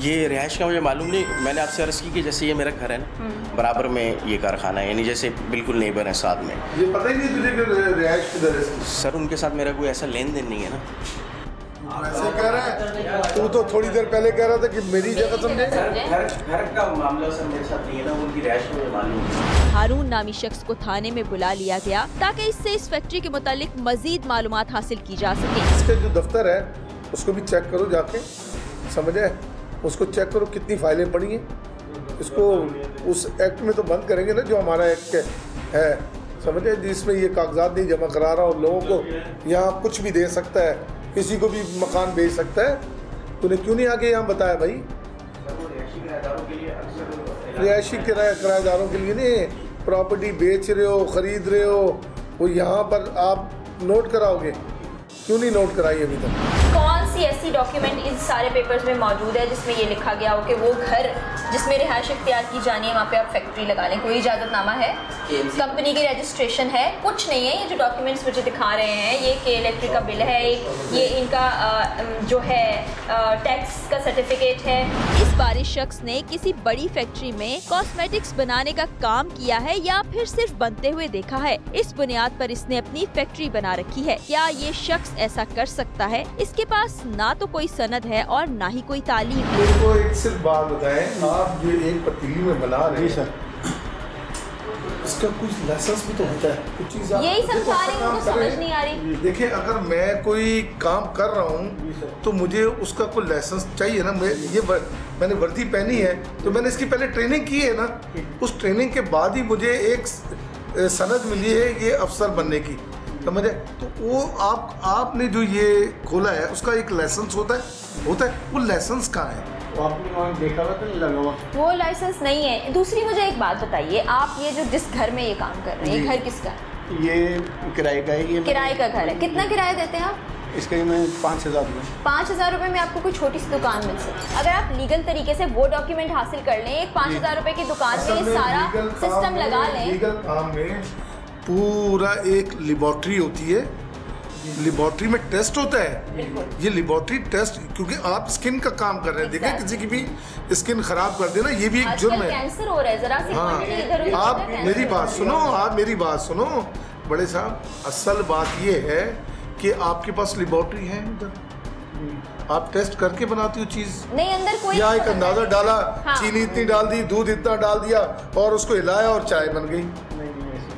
ये रिहाइश का मुझे मालूम नहीं, मैंने आपसे अर्ज़ की कि जैसे ये मेरा घर है ना, बराबर में ये कारखाना है, यानी जैसे बिल्कुल नेबर है साथ में। ये पता ही नहीं तुझे रिहाइश किधर है? सर उनके साथ मेरा कोई ऐसा लेन देन नहीं है ना। ऐसे कह रहा है तू, तो थोड़ी देर पहले कह रहा था कि मेरी जगह समझे। घर घर का मामला सर मेरे साथ नहीं है ना, उनकी रैश में मालूम है। हारून नामी शख्स को थाने में बुला लिया गया ताकि इससे इस फैक्ट्री के मुतालिक मजीद मालूमात हासिल की जा सके। इसके जो दफ्तर है उसको भी चेक करो जाके, समझे, उसको चेक करो कितनी फाइलें पड़ी हैं। इसको उस एक्ट में तो बंद करेंगे ना जो हमारा एक्ट है, समझे, जिसमें ये कागजात नहीं जमा करा रहा और लोगों को यहाँ कुछ भी दे सकता है, किसी को भी मकान बेच सकता है। तूने क्यों नहीं आके यहाँ बताया भाई? रिहायशी किराया किराएदारों के लिए नहीं, प्रॉपर्टी बेच रहे हो, ख़रीद रहे हो, वो यहाँ पर आप नोट कराओगे, क्यों नहीं नोट कराई अभी तक? कौन सी ऐसी डॉक्यूमेंट इन सारे पेपर्स में मौजूद है जिसमें ये लिखा गया हो कि वो घर जिसमें रिहाइश इख्तियार की जानी है वहाँ पे आप फैक्ट्री लगा लें? कोई इजाज़तनामा है, कंपनी की रजिस्ट्रेशन है, कुछ नहीं है। ये जो डॉक्यूमेंट्स मुझे दिखा रहे हैं, ये के इलेक्ट्रिक का बिल है, ये इनका जो है टैक्स का सर्टिफिकेट है। इस बारिश शख्स ने किसी बड़ी फैक्ट्री में कॉस्मेटिक्स बनाने का काम किया है या फिर सिर्फ बनते हुए देखा है, इस बुनियाद पर इसने अपनी फैक्ट्री बना रखी है। क्या ये शख्स ऐसा कर सकता है? इसके पास ना तो कोई सनद है और ना ही कोई तालीम। मेरे को एक सिर्फ बात बताएं, आप ये एक पतीली में बना रहे हैं, इसका कुछ लाइसेंस भी तो होता है, कुछ चीज़ आप यही समझा रही हूँ, समझ नहीं आ रही। देखिए अगर मैं कोई काम कर रहा हूँ तो मुझे उसका कोई लाइसेंस चाहिए ना। मैं ये वर, मैंने वर्दी पहनी है तो मैंने इसकी पहले ट्रेनिंग की है ना, उस ट्रेनिंग के बाद ही मुझे एक सनद मिली है ये अफसर बनने की, समझे। तो वो आप आपने जो ये खोला है उसका एक लाइसेंस होता है होता है वो लाइसेंस कहाँ है? वो आपने वहाँ देखा हुआ तो नहीं लगा हुआ, वो लाइसेंस नहीं है। दूसरी मुझे एक बात बताइए, आप ये जो जिस घर में ये काम कर रहे हैं, घर किसका? ये किराए का है। ये किराए का घर है। कितना किराया देते हैं आप इसके? मैं पाँच हज़ार रुपये। पाँच हज़ार रुपये में आपको कोई छोटी सी दुकान मिल सकती है। अगर आप लीगल तरीके से वो डॉक्यूमेंट हासिल कर लें, एक पाँच हज़ार रुपये की दुकान में ये सारा सिस्टम लगा लें। लीगल काम में पूरा एक लेबॉर्ट्री होती है, लेबॉर्ट्री में टेस्ट होता है। ये लेबॉर्ट्री टेस्ट, क्योंकि आप स्किन का काम कर रहे हैं, देखिए किसी की भी स्किन खराब कर देना ये भी एक जुर्म है। कैंसर हो रहा है जरा सी। हाँ आप मेरी बात सुनो, आप मेरी बात सुनो बड़े साहब, असल बात ये है कि आपके पास लेबॉर्ट्री है, आप टेस्ट करके बनाती हो चीज, नहीं अंदर कोई या एक अंदाजा डाला, चीनी इतनी डाल दी, दूध इतना डाल दिया और उसको हिलाया और चाय बन गई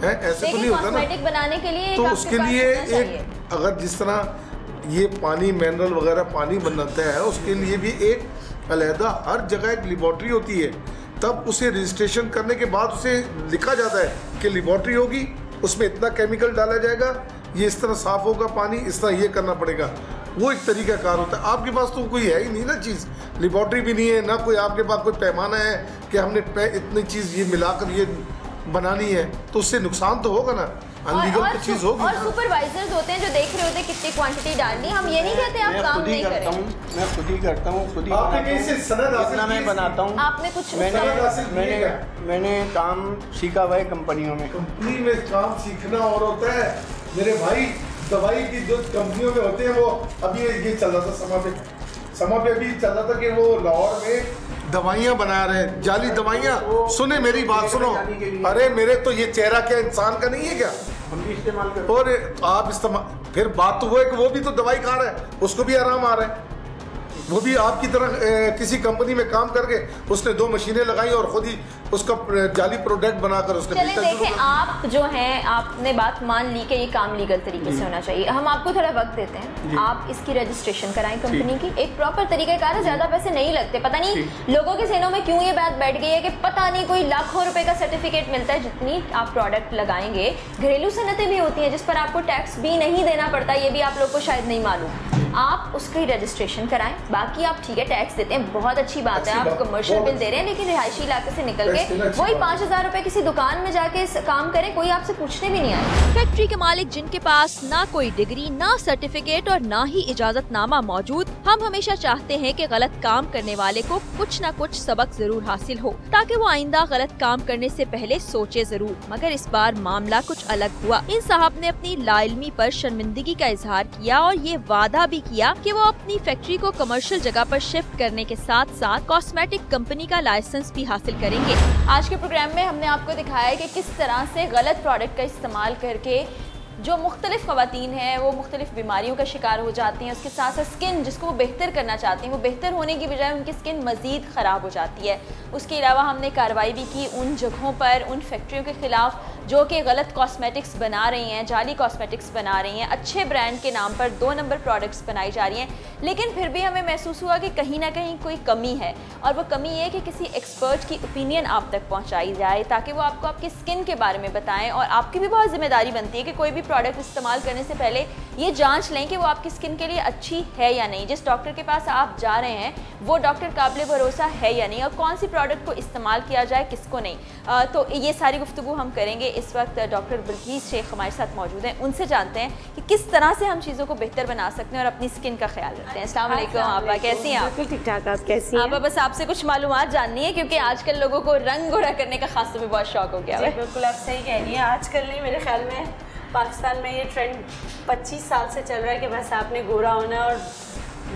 है, ऐसे तो नहीं होता ना। बनाने के लिए तो उसके लिए एक, अगर जिस तरह ये पानी मिनरल वगैरह पानी बनाता है उसके लिए भी एक अलहदा हर जगह एक लेबॉर्ट्री होती है, तब उसे रजिस्ट्रेशन करने के बाद उसे लिखा जाता है कि लेबॉर्ट्री होगी, उसमें इतना केमिकल डाला जाएगा, ये इस तरह साफ होगा पानी, इस तरह ये करना पड़ेगा, वो एक तरीका कार होता है। आपके पास तो कोई है ही नहीं ना चीज़, लेबॉर्ट्री भी नहीं है ना, कोई आपके पास कोई पैमाना है कि हमने इतनी चीज़ ये मिलाकर ये बनानी है, तो उससे नुकसान तो होगा ना, अनलीगल तो चीज़ होगी। और सुपरवाइजर्स होते हैं जो देख रहे होते हैं कितनी क्वांटिटी डालनी, हम ये नहीं कहते आप काम नहीं करें। मैं खुद ही करता हूँ, खुद ही बनाता हूँ, बनाता हूँ। आपने कुछ मैंने मैंने काम सीखा हुआ है कंपनियों में। कंपनी में काम सीखना और होता है मेरे भाई, दवाई की जो कंपनियों में होते हैं वो अभी ये चल रहा था समा पे समा पे अभी चल रहा था कि वो लाहौर में दवाइयाँ बना रहे हैं, जाली दवाइयाँ। सुने मेरी बात सुनो, अरे मेरे तो ये चेहरा क्या इंसान का नहीं है क्या? हम भी इस्तेमाल करते हैं। और आप इस्तेमाल, फिर बात तो वो है कि वो भी तो दवाई खा रहा है, उसको भी आराम आ रहा है, वो भी आपकी तरह ए, किसी कंपनी में काम करके उसने दो मशीनें लगाई और खुद ही उसका जाली प्रोडक्ट बनाकर उसने चले देखे। आप जो हैं आपने बात मान ली कि ये काम लीगल तरीके से होना चाहिए, हम आपको थोड़ा वक्त देते हैं, आप इसकी रजिस्ट्रेशन कराएं कंपनी की, एक प्रॉपर तरीका कार है, ज़्यादा पैसे नहीं लगते। पता नहीं लोगों के जहनों में क्यों ये बात बैठ गई है कि पता नहीं कोई लाखों रुपये का सर्टिफिकेट मिलता है जितनी आप प्रोडक्ट लगाएंगे। घरेलू सनतें भी होती हैं जिस पर आपको टैक्स भी नहीं देना पड़ता, ये भी आप लोग को शायद नहीं मालूम। आप उसकी रजिस्ट्रेशन कराएं, बाकी आप ठीक है टैक्स देते हैं, बहुत अच्छी बात है, आप कमर्शियल बिल दे रहे हैं, लेकिन रिहायशी इलाके से निकल के करें, वही पाँच हजार रुपए किसी दुकान में जाके काम करें, कोई आपसे पूछने भी नहीं आए। फैक्ट्री के मालिक जिनके पास ना कोई डिग्री, ना सर्टिफिकेट और ना ही इजाजतनामा मौजूद, हम हमेशा चाहते हैं कि गलत काम करने वाले को कुछ न कुछ सबक जरूर हासिल हो, ताकि वो आइंदा गलत काम करने से पहले सोचे जरूर। मगर इस बार मामला कुछ अलग हुआ। इन साहब ने अपनी लाइलमी पर शर्मिंदगी का इजहार किया और ये वादा भी किया कि वो अपनी फैक्ट्री को कमर्शियल जगह पर शिफ्ट करने के साथ साथ कॉस्मेटिक कंपनी का लाइसेंस भी हासिल करेंगे। आज के प्रोग्राम में हमने आपको दिखाया कि किस तरह से गलत प्रोडक्ट का इस्तेमाल करके जो मुख्तलिफ ख़वातीन हैं वो मुख्तलिफ बीमारियों का शिकार हो जाती हैं। उसके साथ साथ स्किन जिसको वो बेहतर करना चाहती हैं, वो बेहतर होने की बजाय उनकी स्किन मज़ीद ख़राब हो जाती है। उसके अलावा हमने कार्रवाई भी की उन जगहों पर, उन फैक्ट्रियों के ख़िलाफ़ जो कि गलत कॉस्मेटिक्स बना रही हैं, जाली कॉस्मेटिक्स बना रही हैं, अच्छे ब्रांड के नाम पर दो नंबर प्रोडक्ट्स बनाई जा रही हैं। लेकिन फिर भी हमें महसूस हुआ कि कहीं ना कहीं कोई कमी है, और वो कमी ये कि किसी एक्सपर्ट की ओपिनियन आप तक पहुंचाई जाए ताकि वो आपको आपकी स्किन के बारे में बताएं। और आपकी भी बहुत ज़िम्मेदारी बनती है कि कोई भी प्रोडक्ट इस्तेमाल करने से पहले ये जांच लें कि वो आपकी स्किन के लिए अच्छी है या नहीं, जिस डॉक्टर के पास आप जा रहे हैं वो डॉक्टर काबिल भरोसा है या नहीं, और कौन सी प्रोडक्ट को इस्तेमाल किया जाए किसको नहीं। आ, तो ये सारी गुफ्तगू हम करेंगे। इस वक्त डॉक्टर बिल्किस शेख हमारे साथ मौजूद हैं, उनसे जानते हैं कि किस तरह से हम चीज़ों को बेहतर बना सकते हैं और अपनी स्किन का ख्याल रखते हैं। अस्सलाम वालेकुम आपा, कैसी हैं आप? ठीक ठाक, आप कैसी हैं आपा? बस आपसे कुछ मालूमात जाननी है क्योंकि आजकल लोगों को रंग गोरा करने का खास तौर पर बहुत शौक हो गया है। बिल्कुल आप सही कह रही हैं। आजकल नहीं, मेरे ख्याल में पाकिस्तान में ये ट्रेंड पच्चीस साल से चल रहा है कि बस आपने गोरा होना, और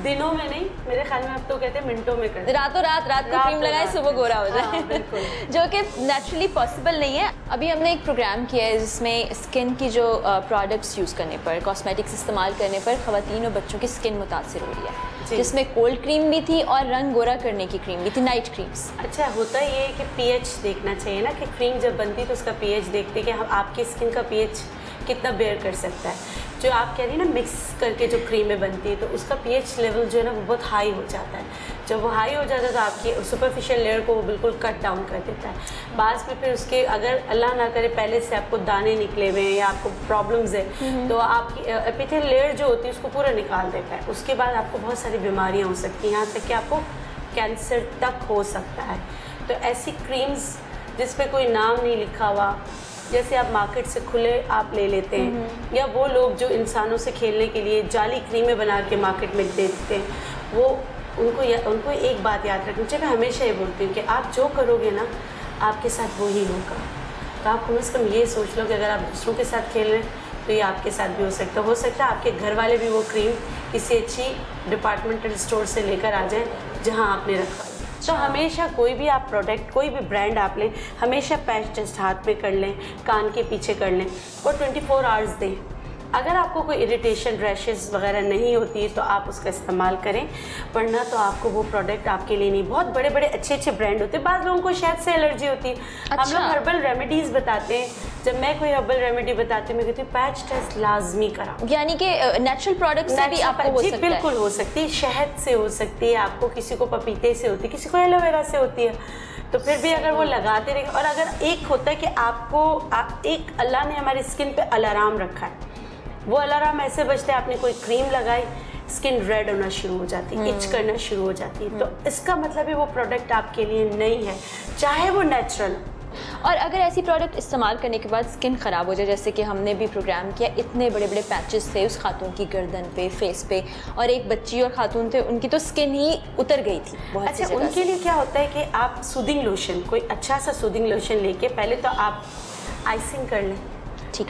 दिनों में नहीं, मेरे ख्याल में अब तो कहते हैं मिनटों में कर रातों रात रात को क्रीम लगाए सुबह गोरा हो जाए। हाँ, बिल्कुल जो कि नेचुरली पॉसिबल नहीं है। अभी हमने एक प्रोग्राम किया है जिसमें स्किन की जो प्रोडक्ट्स यूज़ करने पर, कॉस्मेटिक्स इस्तेमाल करने पर ख़वातीन और बच्चों की स्किन मुतासर हो रही है, जिसमें कोल्ड क्रीम भी थी और रंग गोरा करने की क्रीम भी थी, नाइट क्रीम्स। अच्छा, होता ये है कि पी एच देखना चाहिए ना, कि क्रीम जब बनती तो उसका पी एच देखते कि हम आपकी स्किन का पी एच कितना बेयर कर सकता है। जो आप कह रही हैं ना मिक्स करके जो क्रीमें बनती है तो उसका पीएच लेवल जो है ना वो बहुत हाई हो जाता है। जब वो हाई हो जाता है तो आपकी सुपरफिशियल लेयर को वो बिल्कुल कट डाउन कर देता है। बाद में फिर उसके अगर अल्लाह ना करे पहले से आपको दाने निकले हुए हैं या आपको प्रॉब्लम्स है तो आपकी एपिथेलियल लेयर जो होती है उसको पूरा निकाल देता है। उसके बाद आपको बहुत सारी बीमारियाँ हो सकती हैं, यहाँ तक कि आपको कैंसर तक हो सकता है। तो ऐसी क्रीम्स जिस पर कोई नाम नहीं लिखा हुआ, जैसे आप मार्केट से खुले आप ले लेते हैं, या वो लोग जो इंसानों से खेलने के लिए जाली क्रीमें बना के मार्केट में देते हैं, वो उनको या, उनको एक बात याद रखनी चाहिए। मैं हमेशा ये बोलती हूँ कि आप जो करोगे ना आपके साथ वो ही होगा। तो आप कम से कम ये सोच लो कि अगर आप दूसरों के साथ खेल रहे हैं तो ये आपके साथ भी हो सकता है। हो सकता है आपके घर वाले भी वो क्रीम किसी अच्छी डिपार्टमेंटल स्टोर से लेकर आ जाए जहाँ आपने रखा। तो हमेशा कोई भी आप प्रोडक्ट, कोई भी ब्रांड आप लें, हमेशा पैच टेस्ट हाथ में कर लें, कान के पीछे कर लें, और चौबीस आवर्स दें। अगर आपको कोई इरिटेशन, रैशेस वगैरह नहीं होती है तो आप उसका इस्तेमाल करें, वरना तो आपको वो प्रोडक्ट आपके लिए नहीं। बहुत बड़े बड़े अच्छे अच्छे ब्रांड होते हैं। बाद लोगों को शायद से एलर्जी होती है। अच्छा। हम लोग हर्बल रेमेडीज़ बताते हैं। जब मैं कोई हर्बल रेमेडी बताती हूँ मैं कहती हूँ पैच टेस्ट लाजमी करा, यानी कि नेचुरल प्रोडक्ट से भी आपको हो सकता है। बिल्कुल हो सकती है, शहद से हो सकती है, आपको किसी को पपीते से होती है, किसी को एलोवेरा से होती है। तो फिर भी अगर वो लगाते रहे, और अगर एक होता है कि आपको आप एक अल्लाह ने हमारी स्किन पे अलार्म रखा है, वो अलार्म ऐसे बजते हैं आपने कोई क्रीम लगाई, स्किन रेड होना शुरू हो जाती है, इच करना शुरू हो जाती है, तो इसका मतलब है वो प्रोडक्ट आपके लिए नहीं है, चाहे वो नेचुरल। और अगर ऐसी प्रोडक्ट इस्तेमाल करने के बाद स्किन ख़राब हो जाए, जैसे कि हमने भी प्रोग्राम किया, इतने बड़े बड़े पैचेस थे उस खातून की गर्दन पे, फेस पे, और एक बच्ची और खातून थे उनकी तो स्किन ही उतर गई थी। अच्छा, उनके लिए क्या होता है कि आप सूदिंग लोशन, कोई अच्छा सा सूदिंग लोशन लेके पहले तो आप आइसिंग कर लें,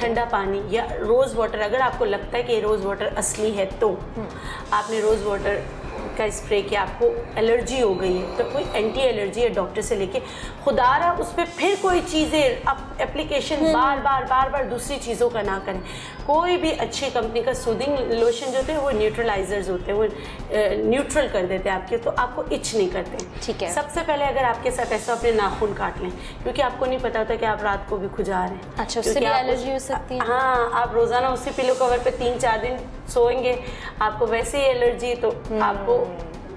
ठंडा पानी या रोज़ वाटर। अगर आपको लगता है कि रोज़ वाटर असली है तो आपने रोज़ वाटर का स्प्रे किया, आपको एलर्जी हो गई है तो कोई एंटी एलर्जी या डॉक्टर से लेके खुदा रहा उस पर फिर कोई चीज़ें आप एप्लीकेशन बार बार बार बार दूसरी चीज़ों का ना करें। कोई भी अच्छी कंपनी का सूदिंग लोशन जो होते हैं वो न्यूट्रलाइजर्स होते हैं, वो न्यूट्रल कर देते हैं आपके, तो आपको इच नहीं करते। ठीक है, सबसे पहले अगर आपके साथ ऐसा अपने नाखून काट लें, क्योंकि आपको नहीं पता होता कि आप रात को भी खुजा रहे हैं। अच्छा, उससे भी एलर्जी हो सकती है। हाँ, आप रोज़ाना उसी पिलो कवर पर तीन चार दिन सोएंगे, आपको वैसे ही एलर्जी, तो आपको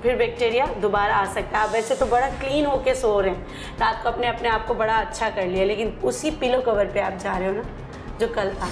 फिर बैक्टीरिया दोबारा आ सकता है। आप वैसे तो बड़ा क्लीन होके सो रहे हैं तो आपको अपने अपने आप को बड़ा अच्छा कर लिया, लेकिन उसी पिलो कवर पे आप जा रहे हो ना जो कल था।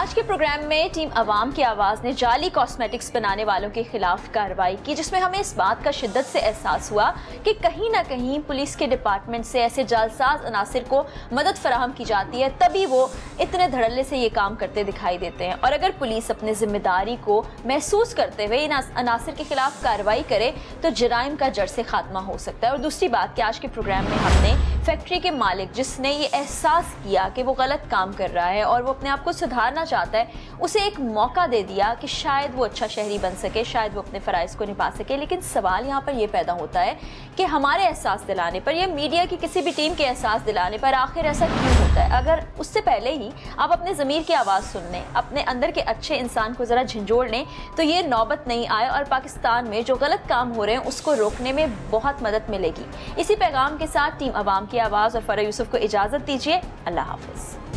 आज के प्रोग्राम में टीम अवाम की आवाज़ ने जाली कॉस्मेटिक्स बनाने वालों के खिलाफ कार्रवाई की, जिसमें हमें इस बात का शिद्दत से एहसास हुआ कि कहीं ना कहीं पुलिस के डिपार्टमेंट से ऐसे जालसाज अनासर को मदद फराहम की जाती है, तभी वो इतने धड़ल्ले से ये काम करते दिखाई देते हैं। और अगर पुलिस अपनी जिम्मेदारी को महसूस करते हुए इन अनासर के खिलाफ कार्रवाई करे तो जराइम का जड़ से खात्मा हो सकता है। और दूसरी बात कि आज के प्रोग्राम में हमने फैक्ट्री के मालिक जिसने ये एहसास किया कि वो गलत काम कर रहा है और वो अपने आप को सुधारना चाहता है, उसे एक मौका दे दिया कि शायद वो अच्छा शहरी बन सके, शायद वो अपने फ़राइज़ को निभा सके। लेकिन सवाल यहाँ पर यह पैदा होता है कि हमारे एहसास दिलाने पर या मीडिया की किसी भी टीम के एहसास दिलाने पर आखिर ऐसा क्यों होता है? अगर उससे पहले ही आप अपने ज़मीर की आवाज़ सुन लें, अपने अंदर के अच्छे इंसान को ज़रा झंझोड़ लें, तो ये नौबत नहीं आए और पाकिस्तान में जो गलत काम हो रहे हैं उसको रोकने में बहुत मदद मिलेगी। इसी पैगाम के साथ टीम अवाम की आवाज़ और फराह यूसुफ को इजाज़त दीजिए। अल्लाह हाफ़िज़।